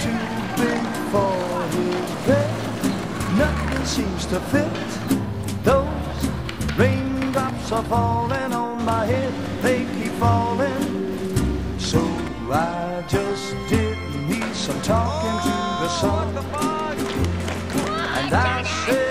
too big for his bed. Nothing seems to fit. Those raindrops are falling on my head. They keep falling. So I just did me some talking to the sun. And I said,